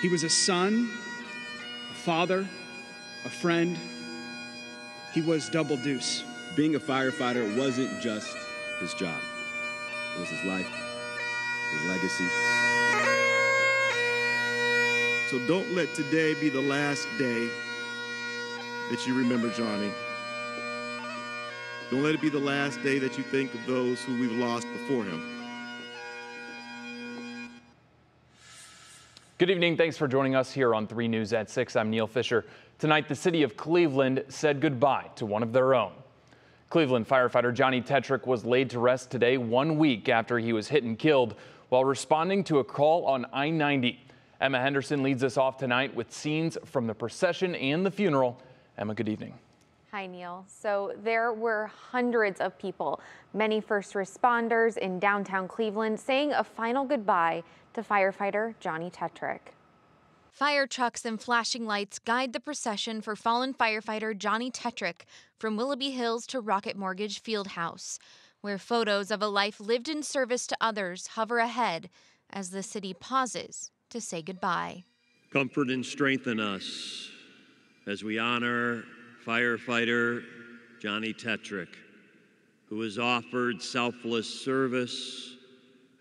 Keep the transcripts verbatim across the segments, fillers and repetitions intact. He was a son, a father, a friend. He was double deuce. Being a firefighter wasn't just his job. It was his life, his legacy. So don't let today be the last day that you remember Johnny. Don't let it be the last day that you think of those who we've lost before him. Good evening. Thanks for joining us here on three News at six. I'm Neil Fisher. Tonight, the city of Cleveland said goodbye to one of their own. Cleveland firefighter Johnny Tetrick was laid to rest today, one week after he was hit and killed while responding to a call on I ninety. Emma Henderson leads us off tonight with scenes from the procession and the funeral. Emma, good evening. Hi, Neil. So there were hundreds of people, many first responders in downtown Cleveland, saying a final goodbye to firefighter Johnny Tetrick. Fire trucks and flashing lights guide the procession for fallen firefighter Johnny Tetrick from Willoughby Hills to Rocket Mortgage Fieldhouse, where photos of a life lived in service to others hover ahead as the city pauses to say goodbye. Comfort and strengthen us as we honor firefighter Johnny Tetrick, who has offered selfless service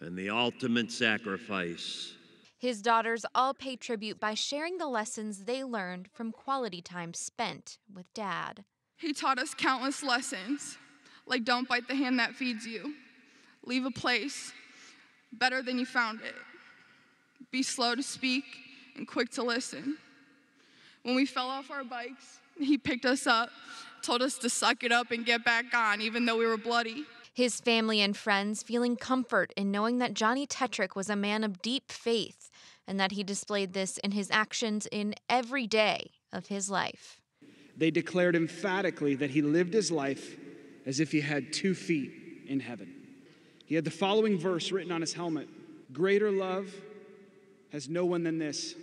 and the ultimate sacrifice. His daughters all pay tribute by sharing the lessons they learned from quality time spent with Dad. He taught us countless lessons, like don't bite the hand that feeds you, leave a place better than you found it, be slow to speak and quick to listen. When we fell off our bikes, he picked us up, told us to suck it up and get back on, even though we were bloody. His family and friends feeling comfort in knowing that Johnny Tetrick was a man of deep faith and that he displayed this in his actions in every day of his life. They declared emphatically that he lived his life as if he had two feet in heaven. He had the following verse written on his helmet: "Greater love has no one than this,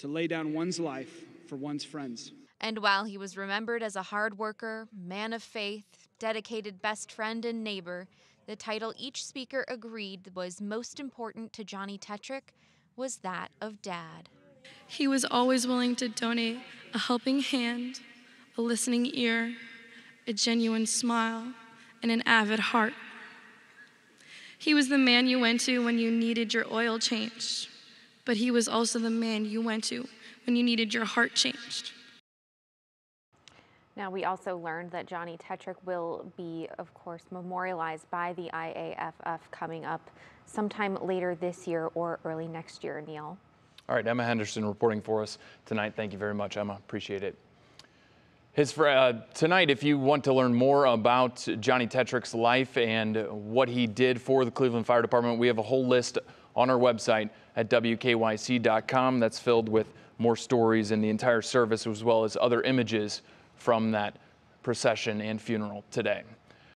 to lay down one's life for one's friends." And while he was remembered as a hard worker, man of faith, dedicated best friend and neighbor, the title each speaker agreed was most important to Johnny Tetrick was that of Dad. He was always willing to donate a helping hand, a listening ear, a genuine smile, and an avid heart. He was the man you went to when you needed your oil changed, but he was also the man you went to when you needed your heart changed. Now, we also learned that Johnny Tetrick will be, of course, memorialized by the I A F F coming up sometime later this year or early next year, Neil. All right, Emma Henderson reporting for us tonight. Thank you very much, Emma. Appreciate it. His, uh, tonight, if you want to learn more about Johnny Tetrick's life and what he did for the Cleveland Fire Department, we have a whole list on our website at W K Y C dot com that's filled with more stories and the entire service, as well as other images from that procession and funeral today.